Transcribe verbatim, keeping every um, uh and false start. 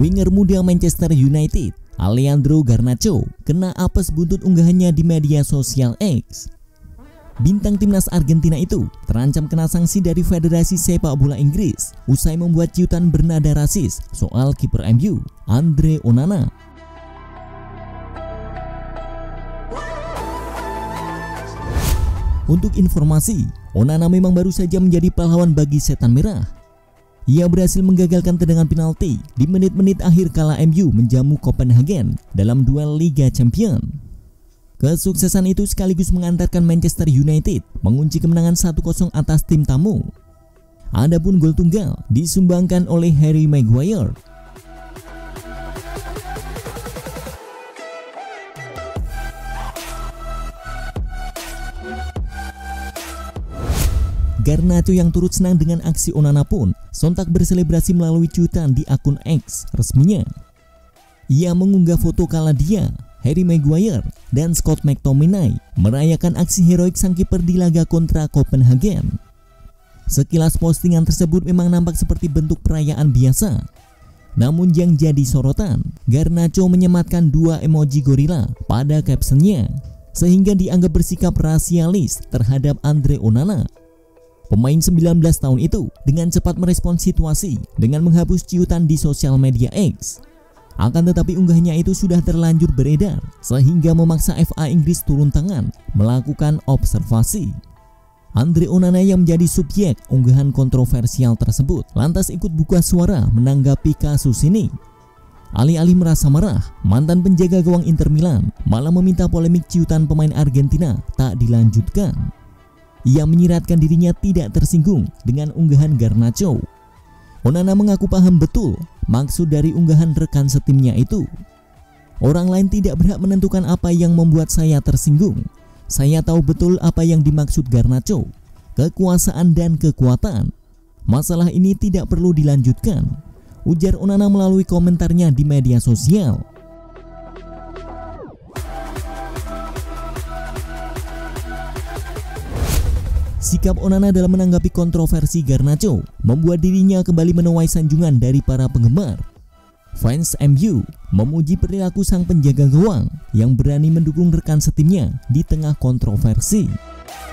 Winger muda Manchester United, Alejandro Garnacho, kena apes buntut unggahannya di media sosial X. Bintang timnas Argentina itu terancam kena sanksi dari Federasi Sepak Bola Inggris usai membuat ciutan bernada rasis soal kiper M U, Andre Onana. Untuk informasi, Onana memang baru saja menjadi pahlawan bagi setan merah. Ia berhasil menggagalkan tendangan penalti di menit-menit akhir kala M U menjamu Copenhagen dalam duel Liga Champions. Kesuksesan itu sekaligus mengantarkan Manchester United mengunci kemenangan satu kosong atas tim tamu. Adapun gol tunggal disumbangkan oleh Harry Maguire. Garnacho yang turut senang dengan aksi Onana pun sontak berselebrasi melalui cuitan di akun X resminya. Ia mengunggah foto kala dia, Harry Maguire, dan Scott McTominay merayakan aksi heroik sang kiper di laga kontra Copenhagen. Sekilas postingan tersebut memang nampak seperti bentuk perayaan biasa. Namun yang jadi sorotan, Garnacho menyematkan dua emoji gorila pada captionnya, sehingga dianggap bersikap rasialis terhadap Andre Onana. Pemain sembilan belas tahun itu dengan cepat merespon situasi dengan menghapus ciutan di sosial media X. Akan tetapi unggahnya itu sudah terlanjur beredar sehingga memaksa F A Inggris turun tangan melakukan observasi. Andre Onana yang menjadi subjek unggahan kontroversial tersebut lantas ikut buka suara menanggapi kasus ini. Alih-alih merasa marah, mantan penjaga gawang Inter Milan malah meminta polemik ciutan pemain Argentina tak dilanjutkan. Ia menyiratkan dirinya tidak tersinggung dengan unggahan Garnacho. Onana mengaku paham betul maksud dari unggahan rekan setimnya itu. Orang lain tidak berhak menentukan apa yang membuat saya tersinggung. Saya tahu betul apa yang dimaksud Garnacho. Kekuasaan dan kekuatan. Masalah ini tidak perlu dilanjutkan, ujar Onana melalui komentarnya di media sosial. Sikap Onana dalam menanggapi kontroversi Garnacho membuat dirinya kembali menuai sanjungan dari para penggemar. Fans M U memuji perilaku sang penjaga gawang yang berani mendukung rekan setimnya di tengah kontroversi.